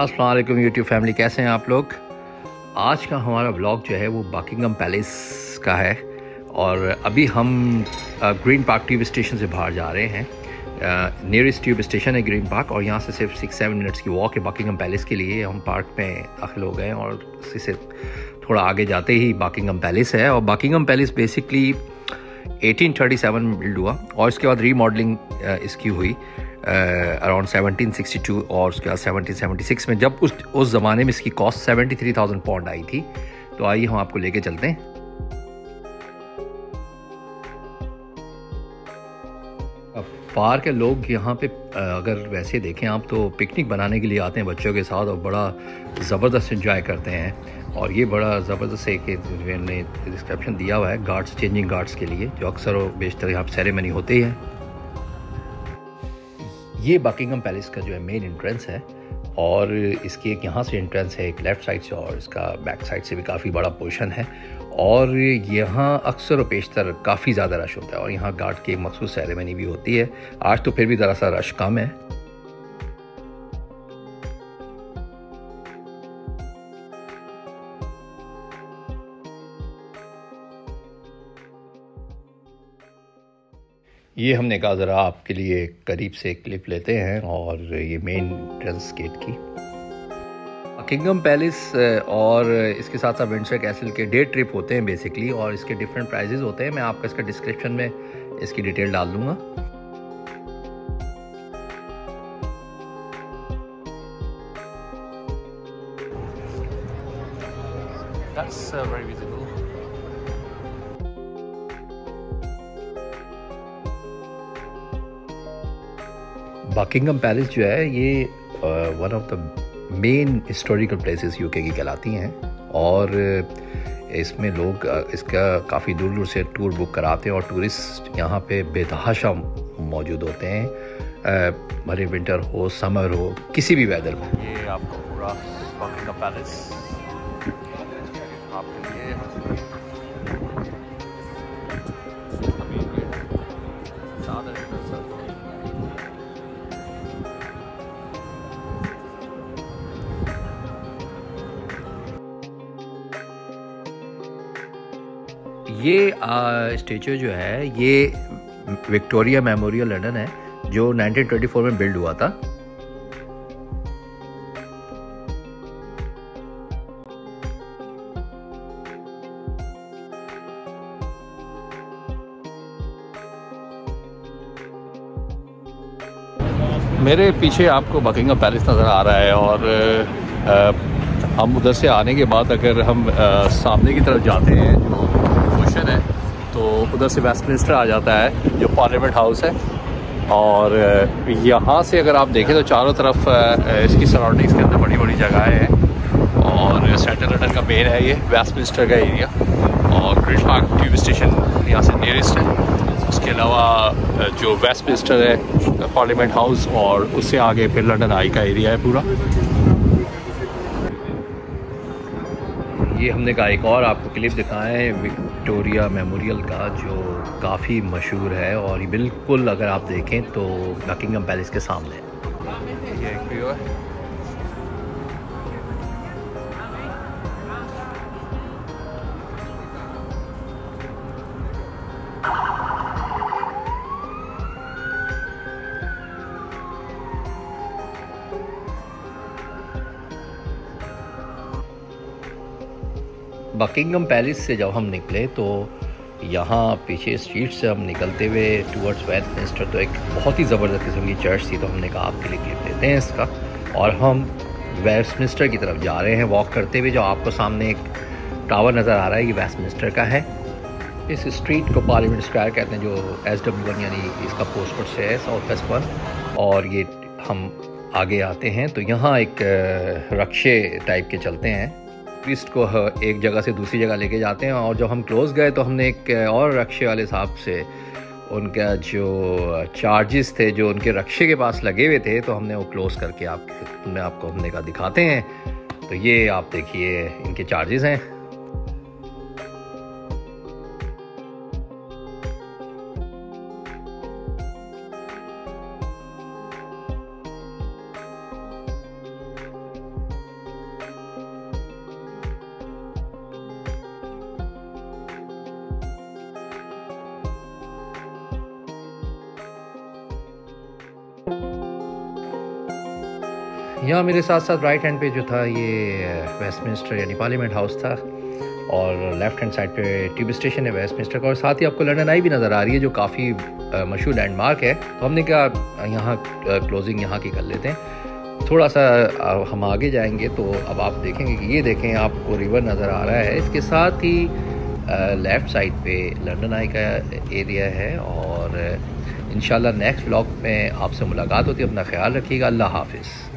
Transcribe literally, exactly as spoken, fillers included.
अस्सलाम वालेकुम YouTube family, कैसे हैं आप लोग। आज का हमारा ब्लॉग जो है वो बकिंगम पैलेस का है और अभी हम ग्रीन पार्क ट्यूब स्टेशन से बाहर जा रहे हैं। नियरेस्ट ट्यूब स्टेशन है ग्रीन पार्क और यहाँ से सिर्फ सिक्स सेवन मिनट्स की वॉक है बकिंगम पैलेस के लिए। हम पार्क में दाखिल हो गए हैं और उसी से थोड़ा आगे जाते ही बकिंगम पैलेस है और बकिंगम पैलेस बेसिकली अठारह सौ सैंतीस में बिल्ड हुआ और इसके बाद रीमॉडलिंग इसकी हुई अराउंड सेवनटीन सिक्सटी टू और उसके बाद सेवनटीन सेवनटी सिक्स में, जब उस उस ज़माने में इसकी cost seventy three thousand pound आई थी। तो आइए हम आपको लेके चलते हैं। पार्क के लोग यहाँ पे अगर वैसे देखें आप तो पिकनिक बनाने के लिए आते हैं बच्चों के साथ और बड़ा ज़बरदस्त एंजॉय करते हैं। और ये बड़ा ज़बरदस्त एक ने डिस्क्रिप्शन दिया हुआ है गार्ड्स, चेंजिंग गार्ड्स के लिए, जो अक्सर और बेशतर यहाँ पर सेरेमनी होते ही है। ये बकिंगम पैलेस का जो है मेन एंट्रेंस है और इसकी एक यहाँ से एंट्रेंस है, एक लेफ़्ट साइड से, और इसका बैक साइड से भी काफ़ी बड़ा पोर्शन है। और यहाँ अक्सर व पेशतर काफ़ी ज़्यादा रश होता है और यहाँ गार्ड की एक मखसूस सेरेमनी भी होती है। आज तो फिर भी ज़रा सा रश कम है। ये हमने कहा ज़रा आपके लिए करीब से क्लिप लेते हैं और ये मेन एंट्रेंस गेट की। बकिंगम पैलेस और इसके साथ साथ विंडसर कैसल के डे ट्रिप होते हैं बेसिकली और इसके डिफरेंट प्राइजेस होते हैं। मैं आपको इसका डिस्क्रिप्शन में इसकी डिटेल डाल दूँगा। That's very visible. Buckingham palace जो है ये one of the main historical places UK की कहलाती हैं और इसमें लोग इसका काफ़ी दूर दूर से टूर बुक कराते हैं और टूरिस्ट यहाँ पे बेतहाशा मौजूद होते हैं, भले विंटर हो, समर हो, किसी भी वेदर में। ये आपको पूरा बकिंगम पैलेस आपके लिए ये स्टेचू जो है ये विक्टोरिया मेमोरियल लंदन है जो नाइनटीन ट्वेंटी फोर में बिल्ड हुआ था। मेरे पीछे आपको बकिंगम पैलेस नज़र आ रहा है और आ, हम उधर से आने के बाद अगर हम आ, सामने की तरफ जाते हैं जो है तो उधर से वेस्टमिंस्टर आ जाता है जो पार्लियामेंट हाउस है। और यहाँ से अगर आप देखें तो चारों तरफ इसकी सराउंडिंग्स के अंदर बड़ी बड़ी जगहें हैं और सेंट्रल लंदन का मेन है ये वेस्टमिंस्टर का एरिया और ग्रीन पार्क ट्यूब स्टेशन यहाँ से नियरेस्ट है। उसके अलावा जो वेस्टमिंस्टर है, पार्लियामेंट हाउस और उससे आगे फिर लंदन आई का एरिया है पूरा। ये हमने कहा एक और आपको क्लिप दिखाएं विक्टोरिया मेमोरियल का जो काफ़ी मशहूर है और बिल्कुल अगर आप देखें तो बकिंगम पैलेस के सामने है। ये एक व्यू है। बकिंगम पैलेस से जब हम निकले तो यहाँ पीछे स्ट्रीट से हम निकलते हुए टूवर्ड्स वेस्टमिंस्टर तो एक बहुत ही ज़बरदस्त किस्म की चर्च थी, तो हमने कहा आपके लिए क्लिप लेते हैं इसका। और हम वेस्टमिंस्टर की तरफ जा रहे हैं वॉक करते हुए। जो आपको सामने एक टावर नज़र आ रहा है ये वेस्टमिंस्टर का है। इस स्ट्रीट को पार्लियामेंट स्क्वायर कहते हैं जो एस डब्ल्यू वन यानी इसका पोस्ट कोड से है साउथ वेस्ट वन। और ये हम आगे आते हैं तो यहाँ एक रक्शे टाइप के चलते हैं, टूरिस्ट को एक जगह से दूसरी जगह लेके जाते हैं। और जब हम क्लोज गए तो हमने एक और रक्शे वाले साहब से उनका जो चार्जेस थे जो उनके रक्शे के पास लगे हुए थे तो हमने वो क्लोज करके आप मैं आपको हमने कहा दिखाते हैं। तो ये आप देखिए इनके चार्जेस हैं। यहाँ मेरे साथ साथ राइट हैंड पे जो था ये वेस्टमिंस्टर यानी पार्लियामेंट हाउस था, और लेफ्ट हैंड साइड पे ट्यूब स्टेशन है वेस्टमिंस्टर का, और साथ ही आपको लंदन आई भी नज़र आ रही है जो काफ़ी मशहूर लैंडमार्क है। तो हमने क्या यहाँ क्लोजिंग यहाँ की कर लेते हैं। थोड़ा सा हम आगे जाएंगे तो अब आप देखेंगे कि ये देखें आपको रिवर नज़र आ रहा है, इसके साथ ही लेफ़्ट साइड पे लंदन आई का एरिया है। और इंशाल्लाह नेक्स्ट व्लॉग में आपसे मुलाकात होती है। अपना ख्याल रखिएगा। अल्लाह हाफिज़।